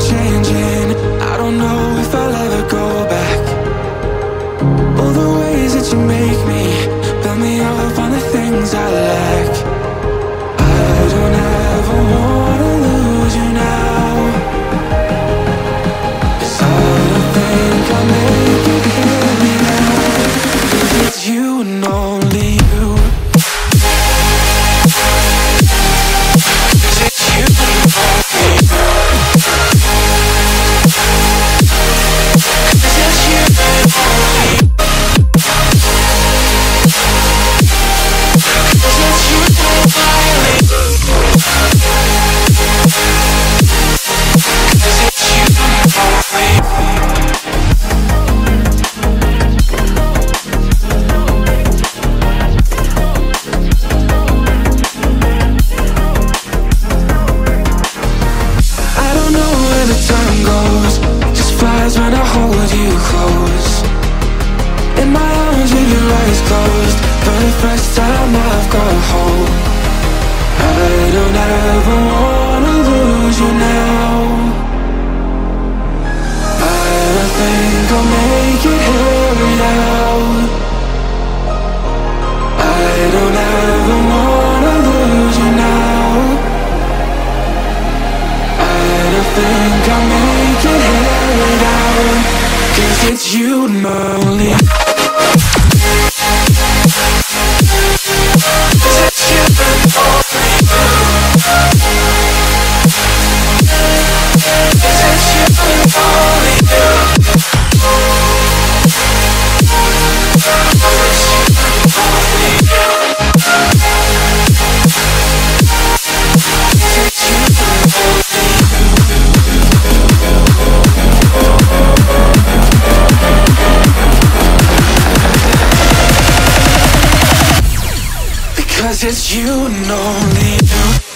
changing. I don't know if I'll ever go back. All the ways that you make me, build me up on the things I lack. I don't ever wanna lose you now, 'cause I don't think I'll make you hear me now. 'Cause it's you and only you. It's you and only you.